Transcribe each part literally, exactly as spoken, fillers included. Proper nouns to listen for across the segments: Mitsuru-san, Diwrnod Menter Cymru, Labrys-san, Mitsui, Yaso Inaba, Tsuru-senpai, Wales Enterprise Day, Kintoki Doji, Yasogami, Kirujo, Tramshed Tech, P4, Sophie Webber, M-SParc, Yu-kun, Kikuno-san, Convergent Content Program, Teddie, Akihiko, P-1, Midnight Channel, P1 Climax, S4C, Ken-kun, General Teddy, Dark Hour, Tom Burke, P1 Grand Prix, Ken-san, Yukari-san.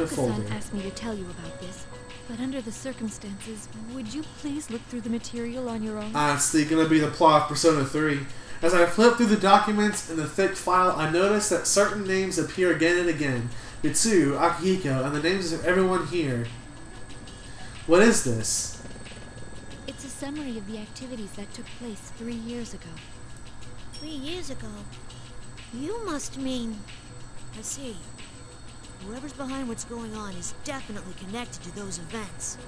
your folder. Kikuno-san asked me to tell you about this, but under the circumstances, would you please look through the material on your own? Honestly, gonna be the plot of Persona three. As I flipped through the documents in the thick file, I noticed that certain names appear again and again. Mitsui, Akihiko, and the names of everyone here. What is this? It's a summary of the activities that took place three years ago. Three years ago? You must mean... I see. Whoever's behind what's going on is definitely connected to those events.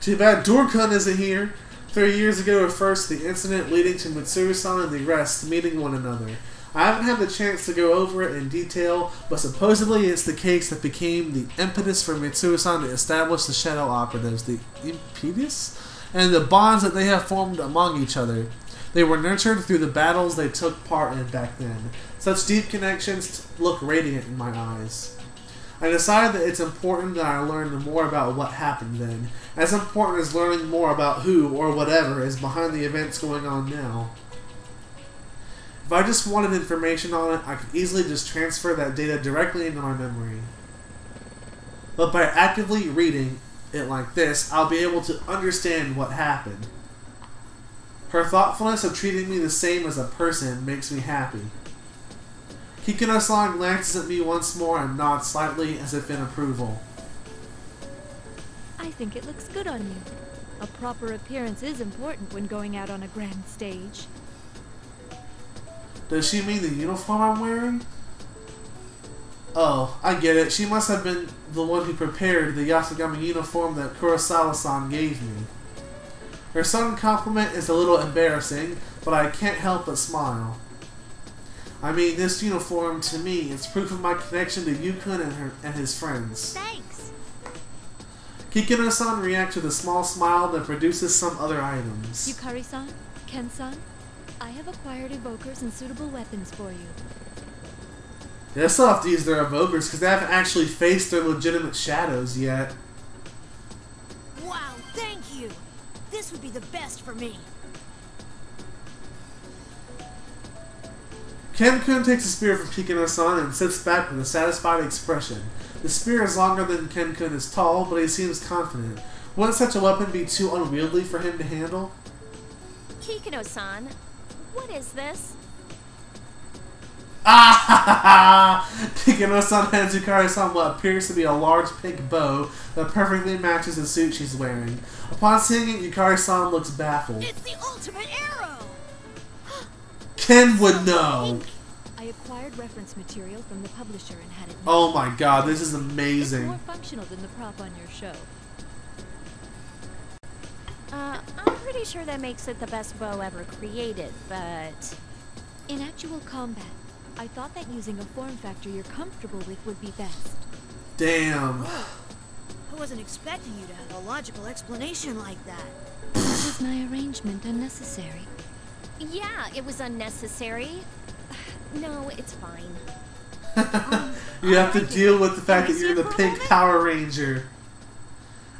Too bad Dorkun isn't here. Three years ago at first, the incident leading to Mitsuru-san and the rest meeting one another. I haven't had the chance to go over it in detail, but supposedly it's the case that became the impetus for Mitsuru-san to establish the Shadow Operatives. The impetus? And the bonds that they have formed among each other. They were nurtured through the battles they took part in back then. Such deep connections look radiant in my eyes. I decided that it's important that I learn more about what happened then, as important as learning more about who or whatever is behind the events going on now. If I just wanted information on it, I could easily just transfer that data directly into my memory. But by actively reading it like this, I'll be able to understand what happened. Her thoughtfulness of treating me the same as a person makes me happy. Kikuno-san glances at me once more and nods slightly as if in approval. I think it looks good on you. A proper appearance is important when going out on a grand stage. Does she mean the uniform I'm wearing? Oh, I get it. She must have been the one who prepared the Yasogami uniform that Kurosawa-san gave me. Her sudden compliment is a little embarrassing, but I can't help but smile. I mean, this uniform, to me, is proof of my connection to Yu-kun and, her, and his friends. Thanks! Kikuno-san reacts with a small smile that produces some other items. Yukari-san, Ken-san, I have acquired evokers and suitable weapons for you. They still have to use their evokers, because they haven't actually faced their legitimate shadows yet. Wow, thank you! This would be the best for me! Ken-kun takes a spear from Kikuno-san and sits back with a satisfied expression. The spear is longer than Ken-kun is tall, but he seems confident. Wouldn't such a weapon be too unwieldy for him to handle? Kikuno-san, what is this? Ah ha ha ha! Kikuno-san hands Yukari-san what appears to be a large pink bow that perfectly matches the suit she's wearing. Upon seeing it, Yukari-san looks baffled. It's the ultimate arrow! Ken would know. I acquired reference material from the publisher and had it. Oh my god, this is amazing. It's more functional than the prop on your show. Uh, I'm pretty sure that makes it the best bow ever created, but in actual combat, I thought that using a form factor you're comfortable with would be best. Damn. Oh, I wasn't expecting you to have a logical explanation like that. Was my arrangement unnecessary? Yeah, it was unnecessary. No, it's fine. um, you have to deal with the fact that you're the pink Power Ranger.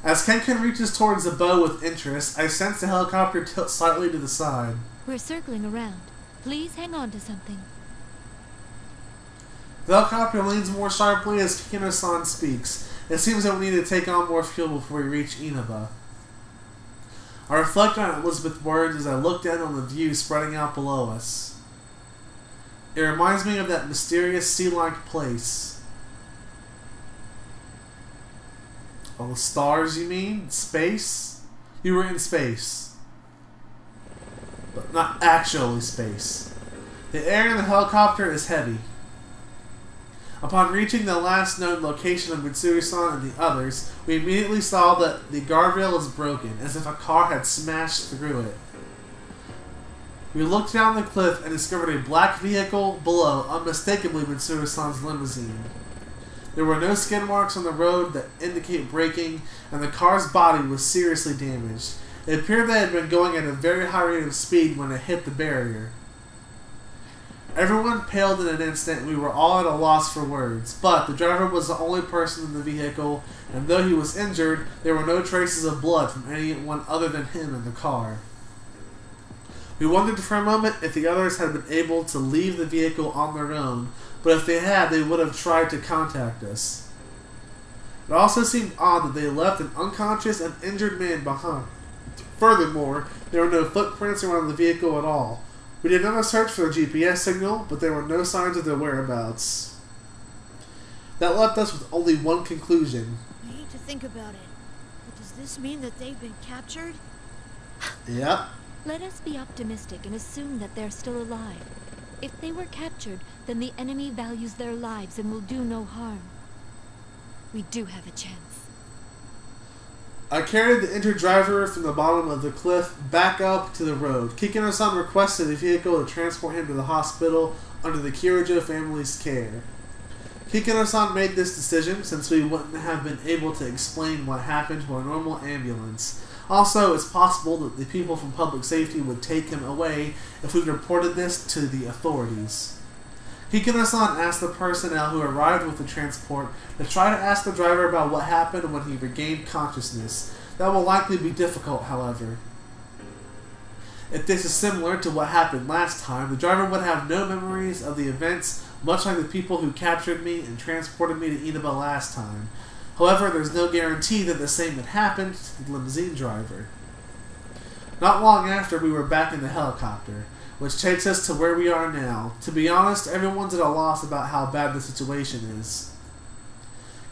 As Ken-kun reaches towards the bow with interest, I sense the helicopter tilt slightly to the side. We're circling around. Please hang on to something. The helicopter leans more sharply as Kikuno-san speaks. It seems that we need to take on more fuel before we reach Inaba. I reflect on Elizabeth's words as I look down on the view spreading out below us. It reminds me of that mysterious sea-like place. Oh, the stars, you mean? Space? You were in space. But not actually space. The air in the helicopter is heavy. Upon reaching the last known location of Mitsuru-san and the others, we immediately saw that the guardrail is broken, as if a car had smashed through it. We looked down the cliff and discovered a black vehicle below, unmistakably Mitsuru-san's limousine. There were no skin marks on the road that indicate braking, and the car's body was seriously damaged. It appeared that it had been going at a very high rate of speed when it hit the barrier. Everyone paled in an instant. We were all at a loss for words, but the driver was the only person in the vehicle, and though he was injured, there were no traces of blood from anyone other than him in the car. We wondered for a moment if the others had been able to leave the vehicle on their own, but if they had, they would have tried to contact us. It also seemed odd that they left an unconscious and injured man behind. Furthermore, there were no footprints around the vehicle at all. We did not search for a G P S signal, but there were no signs of their whereabouts. That left us with only one conclusion. I hate to think about it, but does this mean that they've been captured? Yep. Let us be optimistic and assume that they're still alive. If they were captured, then the enemy values their lives and will do no harm. We do have a chance. I carried the injured driver from the bottom of the cliff back up to the road. Kikuno-san requested a vehicle to transport him to the hospital under the Kirujo family's care. Kikuno-san made this decision since we wouldn't have been able to explain what happened to a normal ambulance. Also, it's possible that the people from public safety would take him away if we reported this to the authorities. Kikuno-san asked the personnel who arrived with the transport to try to ask the driver about what happened when he regained consciousness. That will likely be difficult, however. If this is similar to what happened last time, the driver would have no memories of the events, much like the people who captured me and transported me to Inaba last time. However, there's no guarantee that the same had happened to the limousine driver. Not long after, we were back in the helicopter, which takes us to where we are now. To be honest, everyone's at a loss about how bad the situation is.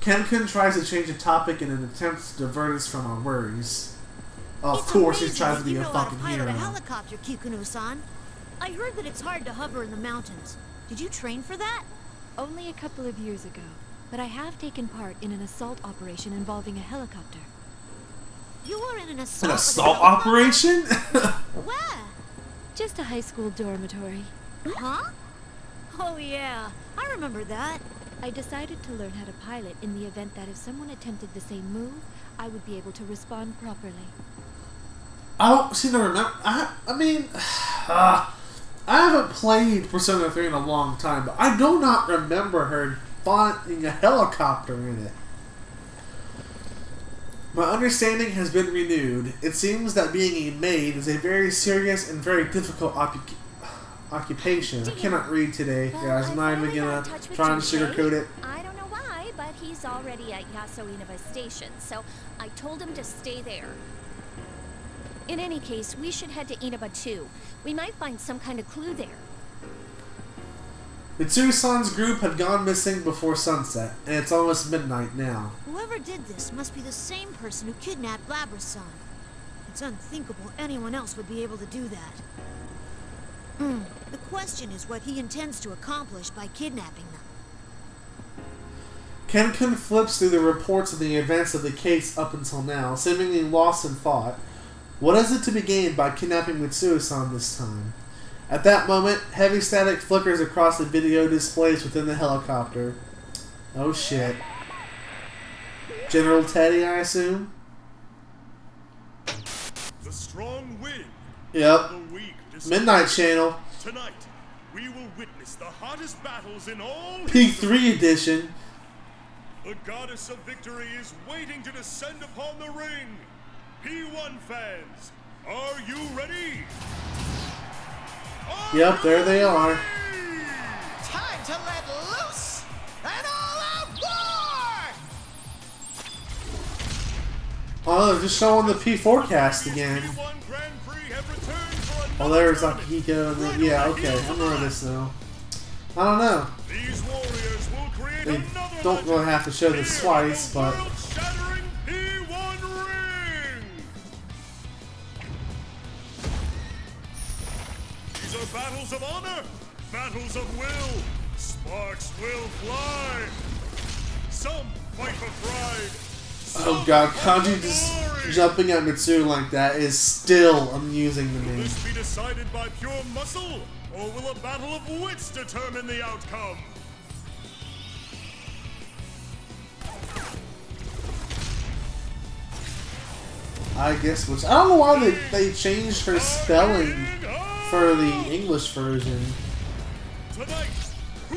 Ken-kun tries to change the topic in an attempt to divert us from our worries. Of it's course, he tries to be a fucking hero. Helicopter, Kikuno-san. I heard that it's hard to hover in the mountains. Did you train for that? Only a couple of years ago, but I have taken part in an assault operation involving a helicopter. You were in an assault, an assault operation? Where? Just a high school dormitory. Huh? Oh yeah, I remember that. I decided to learn how to pilot in the event that if someone attempted the same move, I would be able to respond properly. I don't seem to remember. I, I mean, uh, I haven't played Persona three in a long time, but I do not remember her flying a helicopter in it. My understanding has been renewed. It seems that being a maid is a very serious and very difficult occu occupation. I cannot read today, well, guys. I'm not even gonna try and sugarcoat it. I don't know why, but he's already at Yaso Inaba Station, so I told him to stay there. In any case, we should head to Inaba too. We might find some kind of clue there. Mitsuru-san's group had gone missing before sunset, and it's almost midnight now. Whoever did this must be the same person who kidnapped Labrys-san. It's unthinkable anyone else would be able to do that. Mm. The question is what he intends to accomplish by kidnapping them. Ken-kun flips through the reports of the events of the case up until now, seemingly lost in thought. What is it to be gained by kidnapping Mitsuru-san this time? At that moment, heavy static flickers across the video displays within the helicopter. Oh shit. General Teddy, I assume? The strong wind. Yep. The weak Midnight Channel. Tonight, we will witness the hottest battles in all P three edition. The goddess of victory is waiting to descend upon the ring. P one fans, are you ready? Are yep, there they are. Time to let loose an all-out war! Oh, they're just showing the P four cast again. Oh, there's Akihiko and then, yeah, okay, I remember this now. I don't know. They don't really have to show this twice, but... Battles of honor, battles of will, sparks will fly. Some fight for pride. Oh god, Kanji just jumping at Mitsuru like that is still amusing to me. Will this be decided by pure muscle, or will a battle of wits determine the outcome? I guess which I don't know why they they changed her spelling for the English version.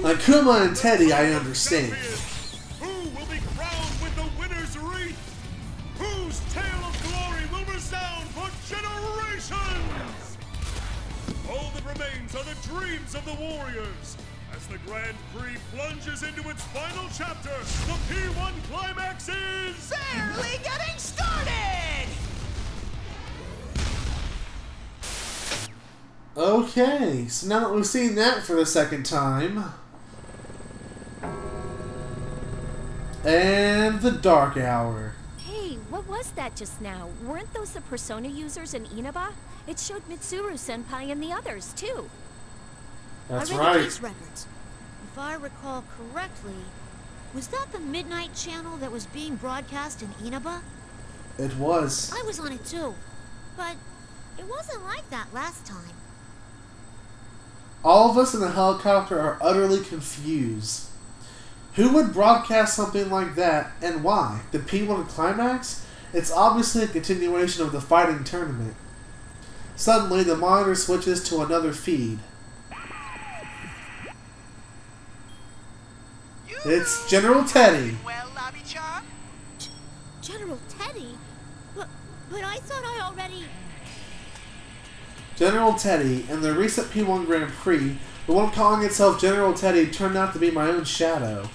Like Kuma and Teddy, I understand. Who will be crowned with the winner's wreath? Whose tale of glory will resound for generations? All that remains are the dreams of the warriors as the Grand Prix plunges into its final chapter. The P one Climax is barely getting started! Okay, so now that we've seen that for the second time... And the Dark Hour. Hey, what was that just now? Weren't those the Persona users in Inaba? It showed Mitsuru-senpai and the others, too. That's right. I read the case records. If I recall correctly, was that the Midnight Channel that was being broadcast in Inaba? It was. I was on it, too. But it wasn't like that last time. All of us in the helicopter are utterly confused. Who would broadcast something like that, and why? The P one Climax? It's obviously a continuation of the fighting tournament. Suddenly, the monitor switches to another feed. It's General Teddy. Well, Labrys-chan? General Teddy? But, but I thought I already... General Teddy, in the recent P one Grand Prix, the one calling itself General Teddy turned out to be my own shadow.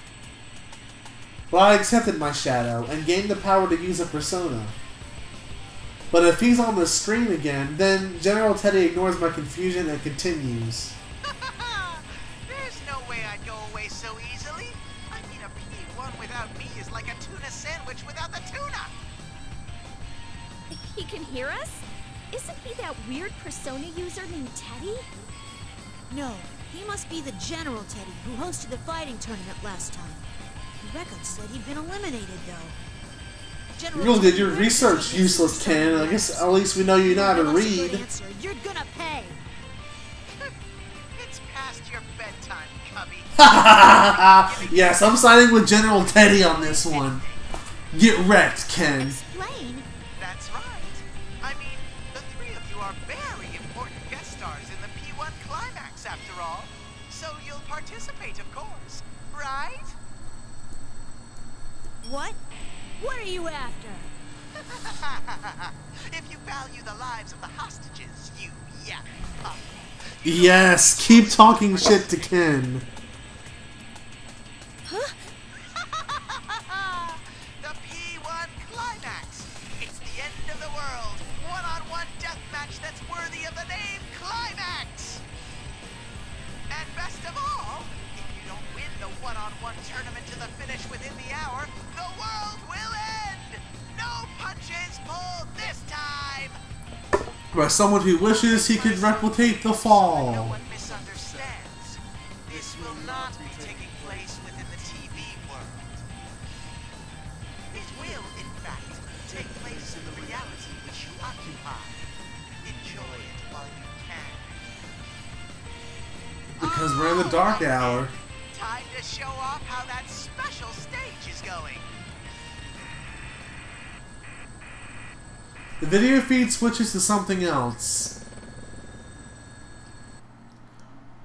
But I accepted my shadow and gained the power to use a persona. But if he's on the screen again, then General Teddy ignores my confusion and continues. There's no way I'd go away so easily. I mean, a P one without me is like a tuna sandwich without the tuna. He can hear us? Isn't he that weird persona user named Teddy? No, he must be the General Teddy who hosted the fighting tournament last time. The records said he'd been eliminated, though. General, you really did your research, useless Ken. I guess at least we know you know how to read. You're gonna pay. It's past your bedtime, cubby. Yes, I'm siding with General Teddy on this one. Get wrecked, Ken. Explain. That's right. I mean, the three of you are very important guest stars in the P one Climax. After all, so you'll participate, of course, right? What? What are you after? If you value the lives of the hostages, you yeah. Uh, you yes, keep talking shit to Ken. Huh? The P one Climax. It's the end of the world. One-on-one deathmatch that's worthy of the name Climax. And best of all, if you don't win the one-on-one tournament to the finish within the hour, the world will end! No punches pulled this time! By someone who wishes he could replicate the fall. No one misunderstands. This will not be taking place within the T V world. It will, in fact, take place in the reality which you occupy. Enjoy it while you can. Because we're in the Dark Hour. Time to show off how that special stage is going. The video feed switches to something else.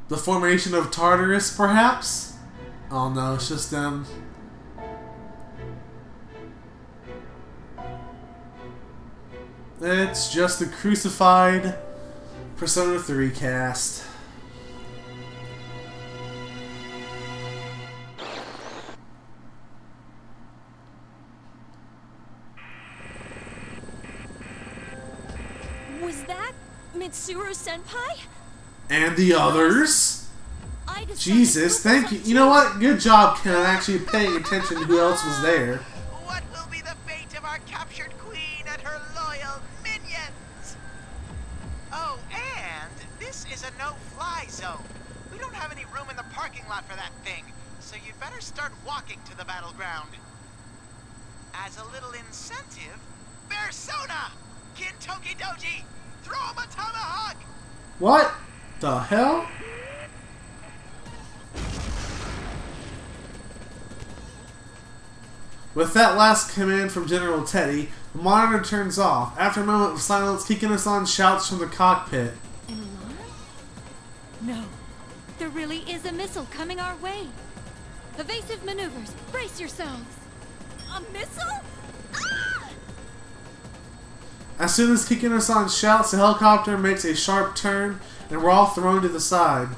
The formation of Tartarus, perhaps? Oh no, it's just them. It's just the crucified Persona three cast. Tsuru-senpai? And the others? Jesus, thank you. You know what? Good job, Ken, actually paying attention to who else was there. What will be the fate of our captured queen and her loyal minions? Oh, and this is a no-fly zone. We don't have any room in the parking lot for that thing, so you'd better start walking to the battleground. As a little incentive, Persona! Kintoki Doji! Throw him a tomahawk! What the hell? With that last command from General Teddy, the monitor turns off. After a moment of silence, Kikuno-san shouts from the cockpit. An alarm? No. There really is a missile coming our way. Evasive maneuvers. Brace yourselves. A missile? As soon as Kikuno-san shouts, the helicopter makes a sharp turn, and we're all thrown to the side.